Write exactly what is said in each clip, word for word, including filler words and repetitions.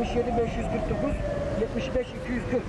yetmiş yedi beş yüz kırk dokuz, yetmiş beş iki yüz kırk.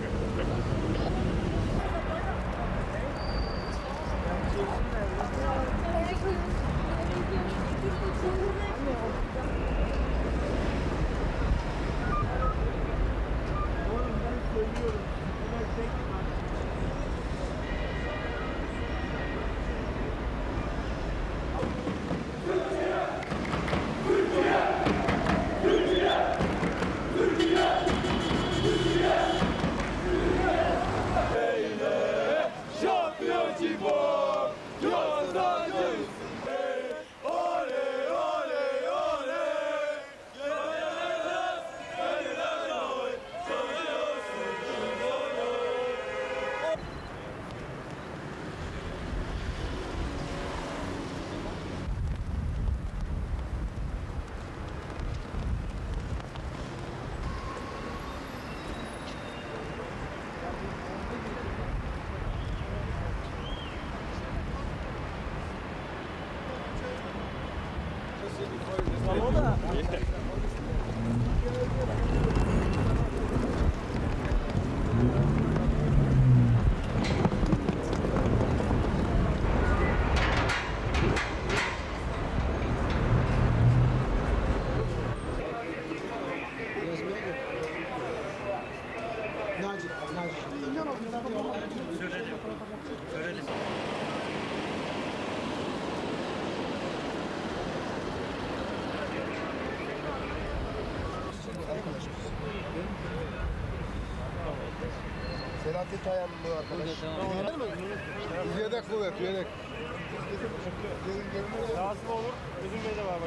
Selahattin Tayan bu arkadaş. Yedek kuvvet, yedek. Lazım olur, bizim beyde var.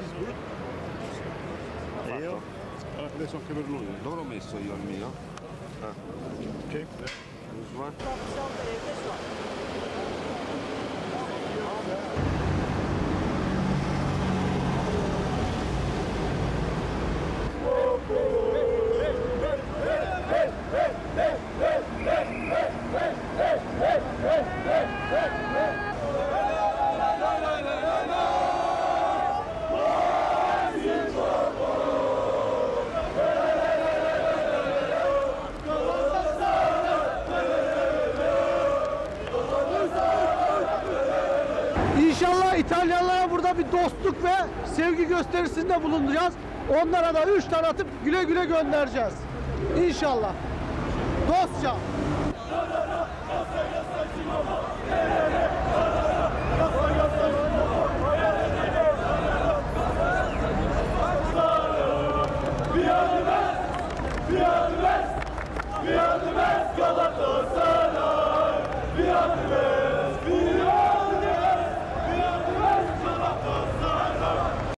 İyi o. Arkadaşlar kömürlü oluyor. Doğru mu istiyor mu ya? Okey. Uzman. İnşallah İtalyanlara burada bir dostluk ve sevgi gösterisinde bulunacağız. Onlara da üç tane atıp güle güle göndereceğiz. İnşallah. Dostça. Biat-ı Mes! Biat-ı Mes! Galatasaray!